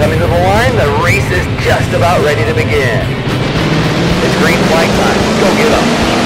Coming to the line, the race is just about ready to begin. It's green flag time. Go get up.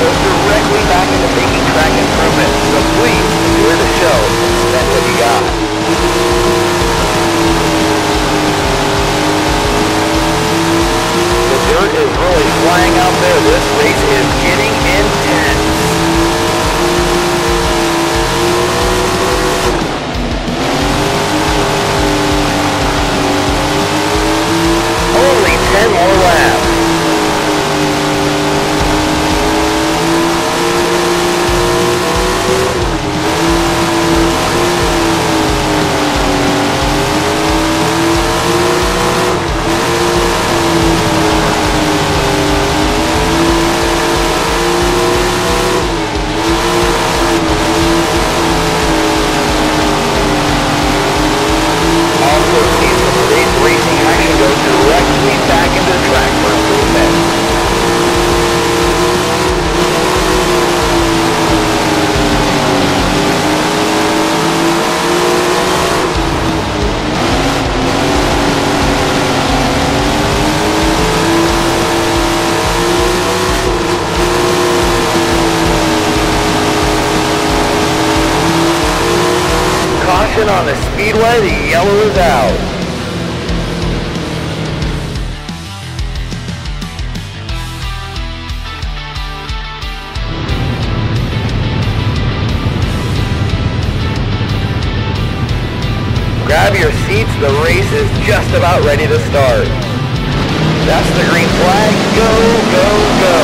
goes directly back into making track improvement, so please enjoy the show and spend what you got. The dirt is really flying out there. This race is getting intense. Only 10 more laps. On the speedway, the yellow is out. Grab your seats, the race is just about ready to start. That's the green flag. Go, go, go.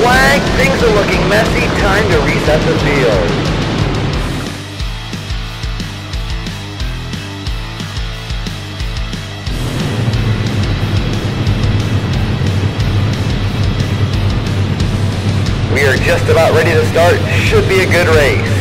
Flag, things are looking messy, time to reset the field. We are just about ready to start, should be a good race.